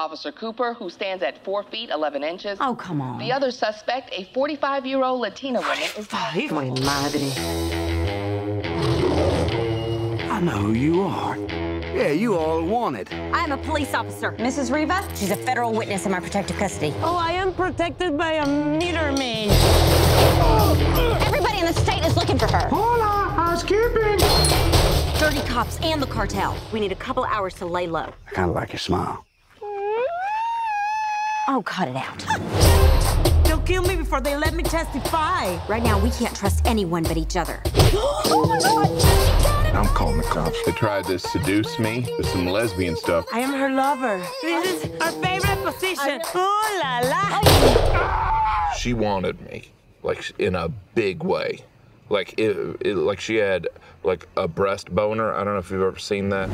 Officer Cooper, who stands at 4 feet 11 inches. Oh, come on. The other suspect, a 45-year-old Latina woman, is... I know who you are. Yeah, you all want it. I'm a police officer. Mrs. Riva, she's a federal witness in my protective custody. Oh, I am protected by a meter maid. Everybody in the state is looking for her. Hola, housekeeping. Dirty cops and the cartel. We need a couple hours to lay low. I kind of like your smile. Oh, cut it out. They'll kill me before they let me testify. Right now, we can't trust anyone but each other. Oh, my God. I'm calling the cops. They tried to seduce me with some lesbian stuff. I am her lover. This is our favorite position. Ooh la la. Oh. She wanted me, like, in a big way. Like, like she had, like, a breast boner. I don't know if you've ever seen that.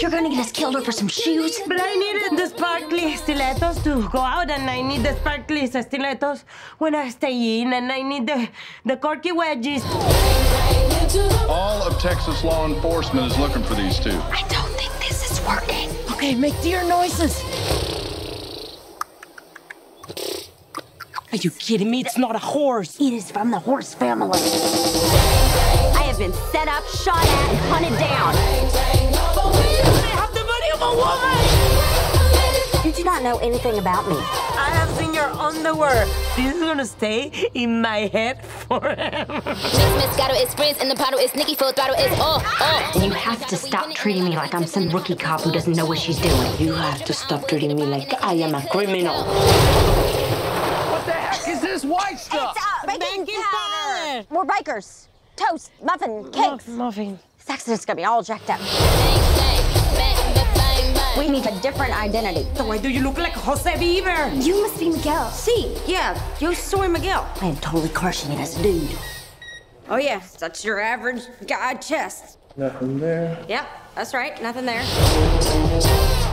You're gonna get us killed over some shoes. But I needed the sparkly stilettos to go out, and I need the sparkly stilettos when I stay in, and I need the corky wedgies. All of Texas law enforcement is looking for these two. I don't think this is working. Okay, make deer noises. Are you kidding me? It's not a horse. It is from the horse family. I have been set up, shot at, and hunted down. I have the body of a woman. Did you not know anything about me? I have seen your underwear. This is gonna stay in my head forever. Just Moscato is friends in the bottle. It's Nikki full throttle. It's oh. You have to stop treating me like I'm some rookie cop who doesn't know what she's doing. You have to stop treating me like I am a criminal. White stuff. It's baking powder. More bakers, toast, muffin, cakes. Muffin. This accident's gonna be all jacked up. We need a different identity. So why do you look like Jose Bieber? You must be Miguel. See, yeah, you saw Miguel. I am totally crushing it as a dude. Oh yeah, that's your average guy chest. Nothing there. Yep, that's right, nothing there.